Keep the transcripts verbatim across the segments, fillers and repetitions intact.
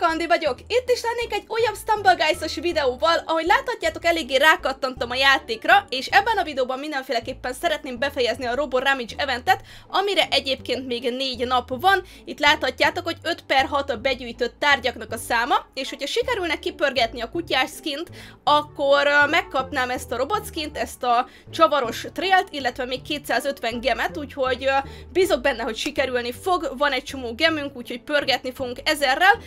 Sziasztok, Andi vagyok! Itt is lennék egy újabb Stumble Guys-os videóval, ahogy láthatjátok, eléggé rákattantam a játékra, és ebben a videóban mindenféleképpen szeretném befejezni a Robo Rummage eventet, amire egyébként még négy nap van. Itt láthatjátok, hogy öt per hat a begyűjtött tárgyaknak a száma, és hogyha sikerülne kipörgetni a kutyás skint, akkor megkapnám ezt a robot skint, ezt a csavaros trélt, illetve még kétszázötven gemet, úgyhogy bízok benne, hogy sikerülni fog. Van egy csomó gemünk, úgyhogy pörgetni fogunk ezerrel.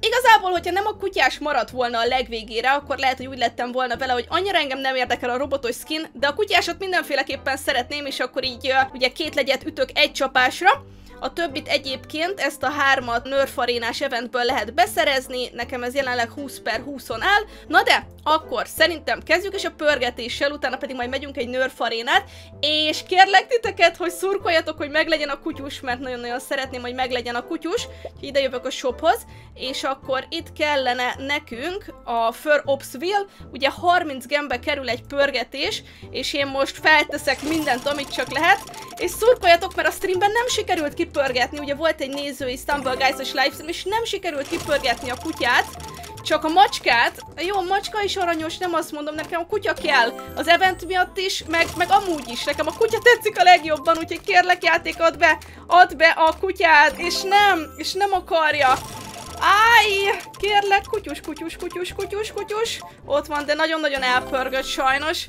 Igazából, hogyha nem a kutyás maradt volna a legvégére, akkor lehet, hogy úgy lettem volna vele, hogy annyira engem nem érdekel a robotos skin, de a kutyásot mindenféleképpen szeretném, és akkor így ugye két legyet ütök egy csapásra. A többit egyébként, ezt a hármat Nerf Arénás eventből lehet beszerezni, nekem ez jelenleg húsz per húszon áll. Na de, akkor szerintem kezdjük is a pörgetéssel, utána pedig majd megyünk egy Nerf Arénát, és kérlek titeket, hogy szurkoljatok, hogy meglegyen a kutyus, mert nagyon-nagyon szeretném, hogy meglegyen a kutyus. Ide jövök a shophoz, és akkor itt kellene nekünk a Fur Ops Wheel, ugye harminc gembe kerül egy pörgetés, és én most felteszek mindent, amit csak lehet, és szurkoljatok, mert a streamben nem sikerült ki pörgetni, ugye volt egy nézői Stumble Guys-os livestream, és nem sikerült kipörgetni a kutyát, csak a macskát. Jó, macska is aranyos, nem azt mondom, nekem a kutya kell az event miatt is, meg, meg amúgy is, nekem a kutya tetszik a legjobban, úgyhogy kérlek játék, add be, add be a kutyát, és nem, és nem akarja. Áj, kérlek, kutyus, kutyus, kutyus, kutyus, kutyus, ott van, de nagyon-nagyon elpörgött sajnos.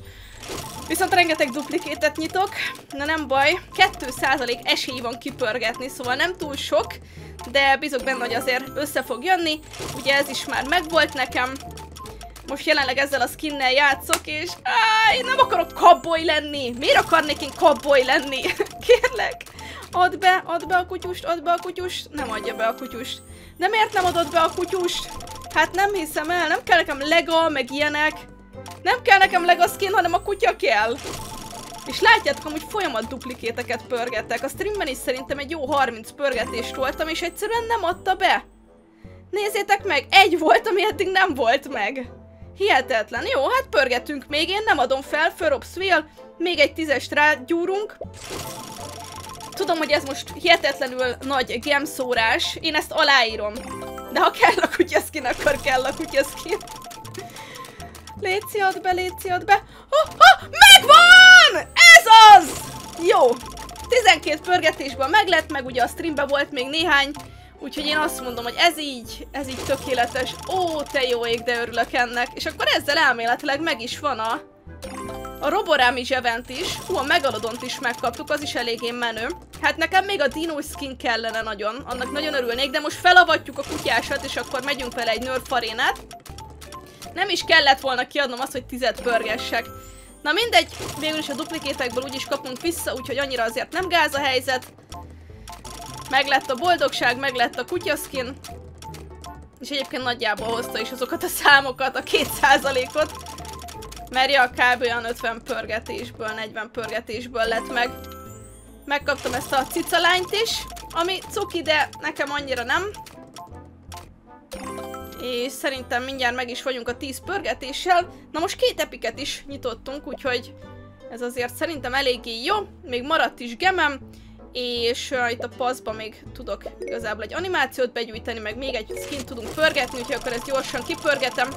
Viszont rengeteg duplikétet nyitok, na nem baj, két százalék esély van kipörgetni, szóval nem túl sok, de bízok benne, hogy azért össze fog jönni, ugye ez is már megvolt nekem. Most jelenleg ezzel a skinnel játszok, és áj, én nem akarok cowboy lenni, miért akarnék én cowboy lenni? Kérlek, add be, add be a kutyust, add be a kutyust, nem adja be a kutyust. De miért nem adod be a kutyust? Hát nem hiszem el, nem kell nekem lega, meg ilyenek. Nem kell nekem lega skin, hanem a kutya kell. És látjátok, amúgy folyamat duplikéteket pörgettek. A streamben is szerintem egy jó harminc pörgetést voltam, és egyszerűen nem adta be. Nézzétek meg, egy volt, ami eddig nem volt meg. Hihetetlen. Jó, hát pörgetünk még, én nem adom fel, Fur Ops Wheel, még egy tízest rágyúrunk. Tudom, hogy ez most hihetetlenül nagy gemszórás, én ezt aláírom. De ha kell a kutyaszkin, akkor kell a kutyaszkin. Léci, add be, léci, add be. Oh, oh, megvan! Ez az! Jó. tizenkét pörgetésben meg lett, meg ugye a streamben volt még néhány. Úgyhogy én azt mondom, hogy ez így, ez így tökéletes. Ó, te jó ég, de örülök ennek. És akkor ezzel elméletileg meg is van a... A Robo Rummage event is. Hú, a Megalodont is megkaptuk, az is eléggé menő. Hát nekem még a Dino skin kellene nagyon. Annak nagyon örülnék, de most felavatjuk a kutyásat, és akkor megyünk vele egy Nerf Arénát. Nem is kellett volna kiadnom azt, hogy tizet pörgessek. Na mindegy, végülis a duplikétekből úgyis kapunk vissza, úgyhogy annyira azért nem gáz a helyzet. Meglett a boldogság, meglett a kutyaszkin. És egyébként nagyjából hozta is azokat a számokat, a két százalékot. Mert ja, kb. Olyan ötven pörgetésből, negyven pörgetésből lett meg. Megkaptam ezt a cicalányt is, ami cuki, de nekem annyira nem. És szerintem mindjárt meg is vagyunk a tíz pörgetéssel. Na most két epiket is nyitottunk, úgyhogy ez azért szerintem eléggé jó. Még maradt is gemem, és uh, itt a paszba még tudok igazából egy animációt begyűjteni, meg még egy skin tudunk pörgetni, úgyhogy akkor ezt gyorsan kipörgetem.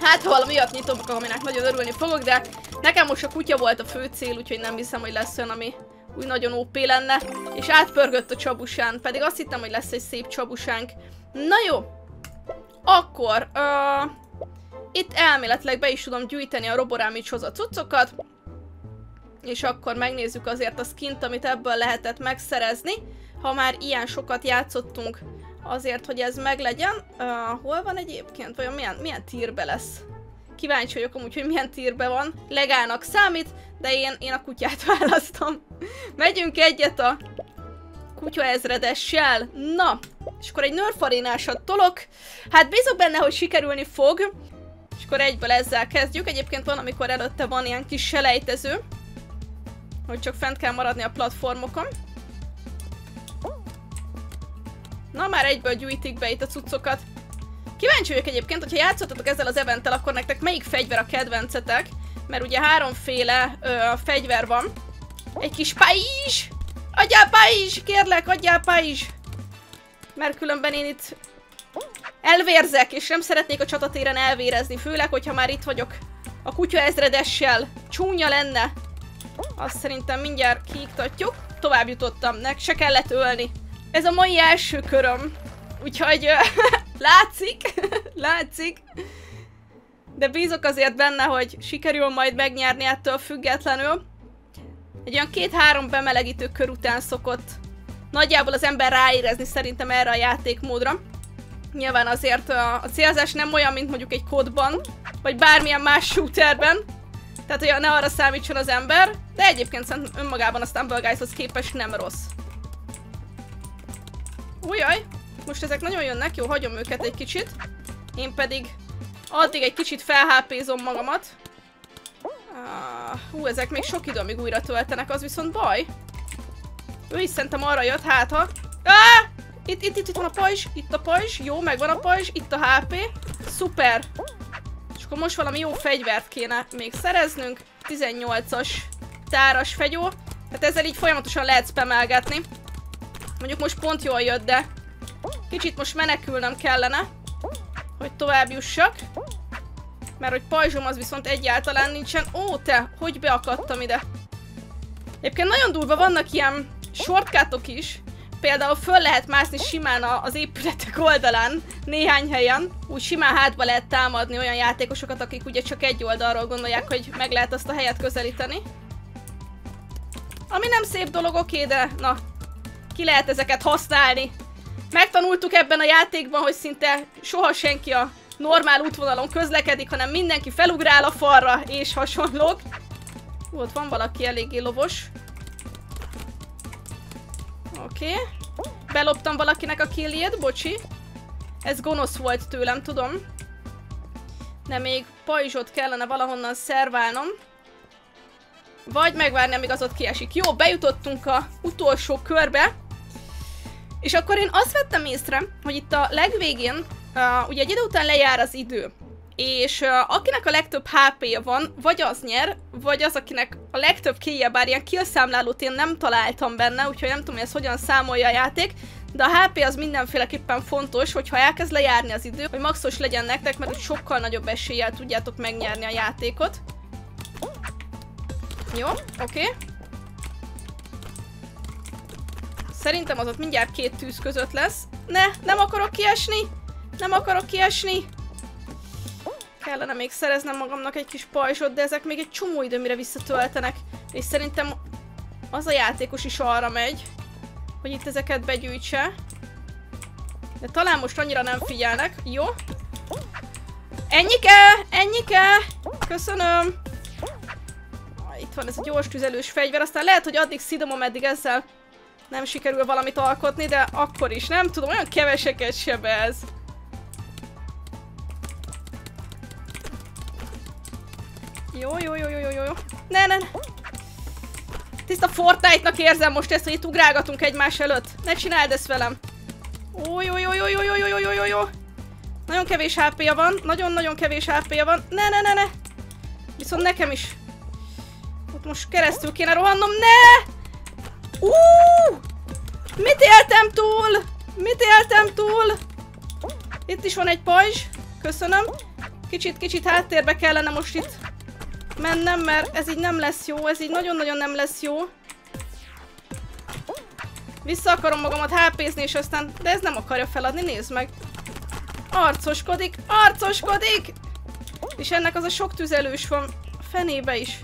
Hát ha valami olyat nyitom, aminek nagyon örülni fogok, de nekem most a kutya volt a fő cél, úgyhogy nem hiszem, hogy lesz olyan, ami úgy nagyon ó pé lenne. És átpörgött a csabusán, pedig azt hittem, hogy lesz egy szép csabusánk. Na jó! Akkor uh, itt elméletileg be is tudom gyűjteni a Robo Rummage-hoz a cuccokat, és akkor megnézzük azért a skint, amit ebből lehetett megszerezni, ha már ilyen sokat játszottunk azért, hogy ez meglegyen. Uh, hol van egyébként? Vajon milyen, milyen tírbe lesz? Kíváncsi vagyok amúgy, hogy milyen tírbe van. Legának számít, de én, én a kutyát választom. Megyünk egyet a kutya ezredessel. Na, és akkor egy Nerf Arénásat tolok. Hát bízok benne, hogy sikerülni fog. És akkor egyből ezzel kezdjük. Egyébként van, amikor előtte van ilyen kis selejtező, hogy csak fent kell maradni a platformokon. Na, már egyből gyűjtik be itt a cuccokat. Kíváncsi vagyok egyébként, hogyha játszottatok ezzel az eventtel, akkor nektek melyik fegyver a kedvencetek? Mert ugye háromféle ö, fegyver van. Egy kis pajzs! Adjál pajzs! Kérlek, adjál pajzs! Mert különben én itt elvérzek, és nem szeretnék a csatatéren elvérezni, főleg, hogyha már itt vagyok a kutya ezredessel. Csúnya lenne. Azt szerintem mindjárt kiiktatjuk. Tovább jutottam, nek se kellett ölni. Ez a mai első köröm. Úgyhogy látszik, látszik. De bízok azért benne, hogy sikerül majd megnyerni ettől függetlenül. Egy olyan két-három bemelegítő kör után szokott nagyjából az ember ráérezni szerintem erre a játékmódra. Nyilván azért a célzás nem olyan, mint mondjuk egy kódban, vagy bármilyen más shooterben. Tehát olyan ne arra számítson az ember, de egyébként szerintem önmagában a Stumble Guyshoz képest nem rossz. Ujjaj, most ezek nagyon jönnek, jó, hagyom őket egy kicsit. Én pedig addig egy kicsit felhápézom magamat. Ah, hú, ezek még sok idő, amíg újra töltenek, az viszont baj. Ő is szerintem arra jött, hát ha... Ah! Itt, itt, itt, itt van a pajzs, itt a pajzs, jó, megvan a pajzs, itt a há pé. Szuper! És akkor most valami jó fegyvert kéne még szereznünk. tizennyolcas táras fegyó. Hát ezzel így folyamatosan lehet spamelgetni. Mondjuk most pont jól jött, de kicsit most menekülnem kellene, hogy tovább jussak. Mert hogy pajzsom az viszont egyáltalán nincsen. Ó, te! Hogy beakadtam ide? Egyébként nagyon durva, vannak ilyen shortcutok is. Például föl lehet mászni simán az épületek oldalán, néhány helyen. Úgy simán hátba lehet támadni olyan játékosokat, akik ugye csak egy oldalról gondolják, hogy meg lehet azt a helyet közelíteni. Ami nem szép dolog, oké, de na, ki lehet ezeket használni. Megtanultuk ebben a játékban, hogy szinte soha senki a normál útvonalon közlekedik, hanem mindenki felugrál a falra és hasonlók. Hú, ott van valaki eléggé lovos. Oké. Okay. Beloptam valakinek a killjét, bocsi. Ez gonosz volt tőlem, tudom. De még pajzsot kellene valahonnan szerválnom. Vagy megvárni, amíg az ott kiesik. Jó, bejutottunk a utolsó körbe. És akkor én azt vettem észre, hogy itt a legvégén, uh, ugye egy idő után lejár az idő. És uh, akinek a legtöbb há pé-je van, vagy az nyer, vagy az, akinek a legtöbb killje, bár ilyen killszámlálót én nem találtam benne, úgyhogy nem tudom, hogy ez hogyan számolja a játék, de a há pé az mindenféleképpen fontos, hogyha elkezd lejárni az idő, hogy maxos legyen nektek, mert úgy sokkal nagyobb eséllyel tudjátok megnyerni a játékot. Jó, oké. Okay. Szerintem az ott mindjárt két tűz között lesz. Ne, nem akarok kiesni! Nem akarok kiesni! Kellene még szereznem magamnak egy kis pajzsot, de ezek még egy csomó idő, mire visszatöltenek. És szerintem az a játékos is arra megy, hogy itt ezeket begyűjtse. De talán most annyira nem figyelnek. Jó. Ennyike! Ennyike! Köszönöm! Itt van ez a gyors tüzelős fegyver. Aztán lehet, hogy addig szidom, ameddig ezzel nem sikerül valamit alkotni, de akkor is. Nem tudom, olyan keveseket sebez. Jó, jó, jó, jó, jó, jó. Ne, ne, ne. Tiszta Fortnite-nak érzem most ezt, hogy itt ugrálgatunk egymás előtt. Ne csináld ezt velem. Ó, jó, jó, jó, jó, jó, jó, jó, jó, jó. Nagyon kevés há pé-ja van. Nagyon-nagyon kevés há pé-ja van. Ne, ne, ne, ne. Viszont nekem is. Ott most keresztül kéne rohannom. Ne! Úúúú! Mit éltem túl? Mit éltem túl? Itt is van egy pajzs. Köszönöm. Kicsit-kicsit háttérbe kellene most itt mennem, mert ez így nem lesz jó, ez így nagyon-nagyon nem lesz jó. Vissza akarom magamat há pézni, és aztán... De ez nem akarja feladni, nézd meg. Arcoskodik, arcoskodik! És ennek az a sok tüzelős van fenébe is.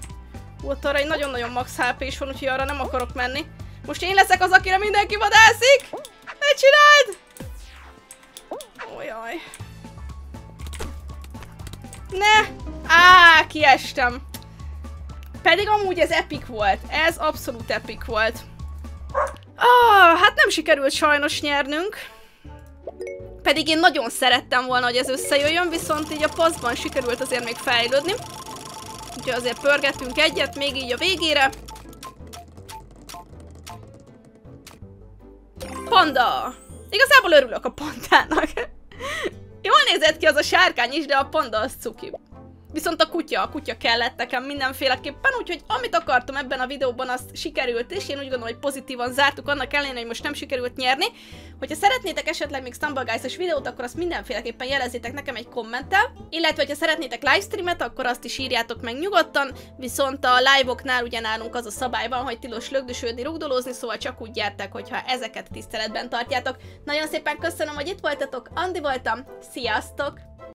Volt arra egy nagyon-nagyon max há pé-s van, úgyhogy arra nem akarok menni. Most én leszek az, akire mindenki vadászik! Ne csináld! Ojaj. Ne! Á, kiestem! Pedig amúgy ez epic volt. Ez abszolút epic volt. Ah, hát nem sikerült sajnos nyernünk. Pedig én nagyon szerettem volna, hogy ez összejöjjön, viszont így a paszban sikerült azért még fejlődni. Úgyhogy azért pörgetünk egyet, még így a végére. Panda! Igazából örülök a pandának. Jól nézett ki az a sárkány is, de a panda az cuki. Viszont a kutya, a kutya kellett nekem mindenféleképpen, úgyhogy amit akartam ebben a videóban, azt sikerült, és én úgy gondolom, hogy pozitívan zártuk, annak ellenére, hogy most nem sikerült nyerni. Hogyha szeretnétek esetleg még Stumble Guys-os videót, akkor azt mindenféleképpen jelezzétek nekem egy kommenttel, illetve ha szeretnétek livestreamet, akkor azt is írjátok meg nyugodtan, viszont a live-oknál ugye nálunk az a szabály van, hogy tilos lögdösödni, rugdolózni, szóval csak úgy jártak, hogyha ezeket tiszteletben tartjátok. Nagyon szépen köszönöm, hogy itt voltatok, Andi voltam, sziasztok!